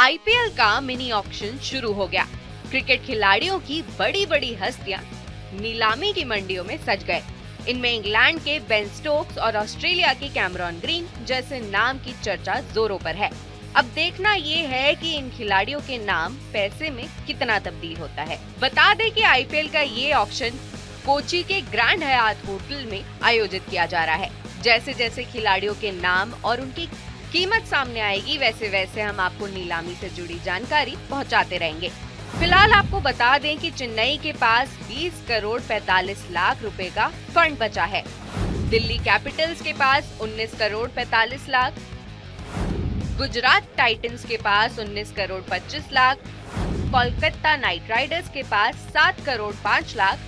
IPL का mini auction शुरू हो गया। क्रिकेट खिलाड़ियों की बड़ी बड़ी हस्तियां नीलामी की मंडियों में सज गए। इनमें इंग्लैंड के बेन स्टोक्स और ऑस्ट्रेलिया के कैमरॉन ग्रीन जैसे नाम की चर्चा जोरों पर है। अब देखना ये है कि इन खिलाड़ियों के नाम पैसे में कितना तब्दील होता है। बता दें कि आईपीएल का ये ऑक्शन कोची के ग्रैंड हयात होटल में आयोजित किया जा रहा है। जैसे जैसे खिलाड़ियों के नाम और उनकी कीमत सामने आएगी, वैसे वैसे हम आपको नीलामी से जुड़ी जानकारी पहुंचाते रहेंगे। फिलहाल आपको बता दें कि चेन्नई के पास 20 करोड़ 45 लाख रुपए का फंड बचा है। दिल्ली कैपिटल्स के पास 19 करोड़ 45 लाख, गुजरात टाइटंस के पास 19 करोड़ 25 लाख, कोलकाता नाइट राइडर्स के पास 7 करोड़ 5 लाख,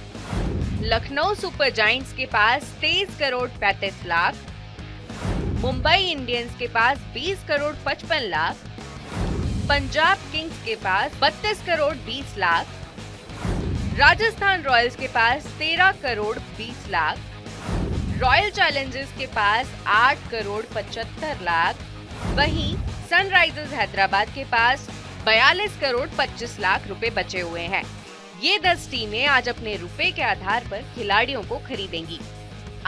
लखनऊ सुपर जायंट्स के पास 23 करोड़ 35 लाख, मुंबई इंडियंस के पास 20 करोड़ 55 लाख, पंजाब किंग्स के पास 32 करोड़ 20 लाख, राजस्थान रॉयल्स के पास 13 करोड़ 20 लाख, रॉयल चैलेंजर्स के पास 8 करोड़ 75 लाख, वहीं सनराइजर्स हैदराबाद के पास 42 करोड़ 25 लाख रुपए बचे हुए हैं। ये 10 टीमें आज अपने रुपए के आधार पर खिलाड़ियों को खरीदेंगी।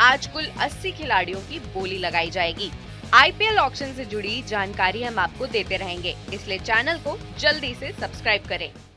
आज कुल 80 खिलाड़ियों की बोली लगाई जाएगी। आईपीएल ऑक्शन से जुड़ी जानकारी हम आपको देते रहेंगे, इसलिए चैनल को जल्दी से सब्सक्राइब करें।